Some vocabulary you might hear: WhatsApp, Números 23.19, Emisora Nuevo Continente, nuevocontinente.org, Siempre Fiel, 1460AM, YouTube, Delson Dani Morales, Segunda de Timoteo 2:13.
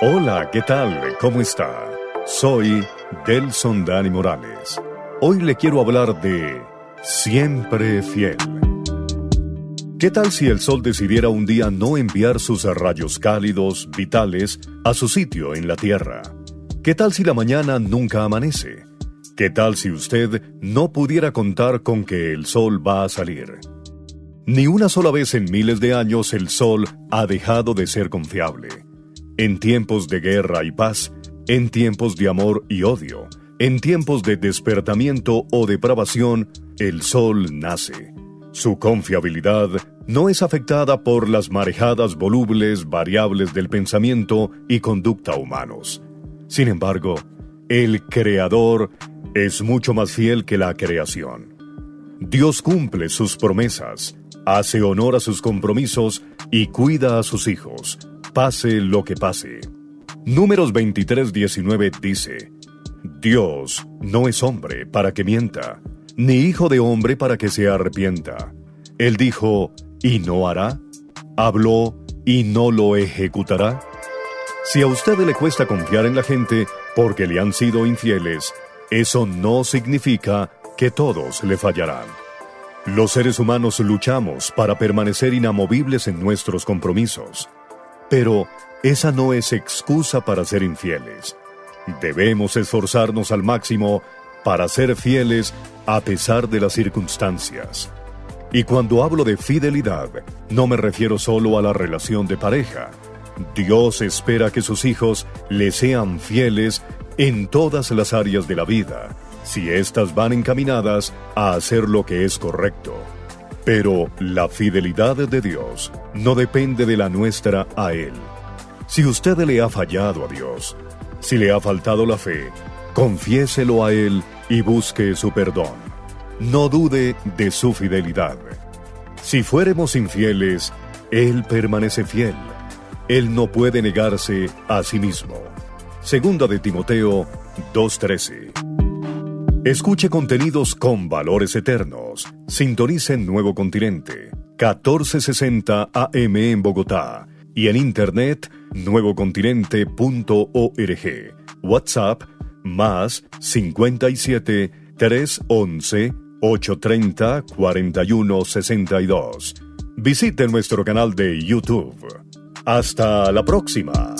Hola, ¿qué tal? ¿Cómo está? Soy Delson Dani Morales. Hoy le quiero hablar de Siempre Fiel. ¿Qué tal si el sol decidiera un día no enviar sus rayos cálidos, vitales, a su sitio en la tierra? ¿Qué tal si la mañana nunca amanece? ¿Qué tal si usted no pudiera contar con que el sol va a salir? Ni una sola vez en miles de años el sol ha dejado de ser confiable. En tiempos de guerra y paz, en tiempos de amor y odio, en tiempos de despertamiento o depravación, el sol nace. Su confiabilidad no es afectada por las marejadas volubles variables del pensamiento y conducta humanos. Sin embargo, el Creador es mucho más fiel que la creación. Dios cumple sus promesas, hace honor a sus compromisos y cuida a sus hijos, pase lo que pase. Números 23.19 dice: Dios no es hombre para que mienta, ni hijo de hombre para que se arrepienta. Él dijo, ¿y no hará? Habló, ¿y no lo ejecutará? Si a usted le cuesta confiar en la gente porque le han sido infieles, eso no significa que todos le fallarán. Los seres humanos luchamos para permanecer inamovibles en nuestros compromisos, pero esa no es excusa para ser infieles. Debemos esforzarnos al máximo para ser fieles a pesar de las circunstancias. Y cuando hablo de fidelidad, no me refiero solo a la relación de pareja. Dios espera que sus hijos le sean fieles en todas las áreas de la vida, si éstas van encaminadas a hacer lo que es correcto. Pero la fidelidad de Dios no depende de la nuestra a Él. Si usted le ha fallado a Dios, si le ha faltado la fe, confiéselo a Él y busque su perdón. No dude de su fidelidad. Si fuéramos infieles, Él permanece fiel. Él no puede negarse a sí mismo. Segunda de Timoteo 2:13. Escuche contenidos con valores eternos. Sintonice en Nuevo Continente, 1460 AM en Bogotá y en internet nuevocontinente.org. WhatsApp +57 311 830 4162. Visite nuestro canal de YouTube. Hasta la próxima.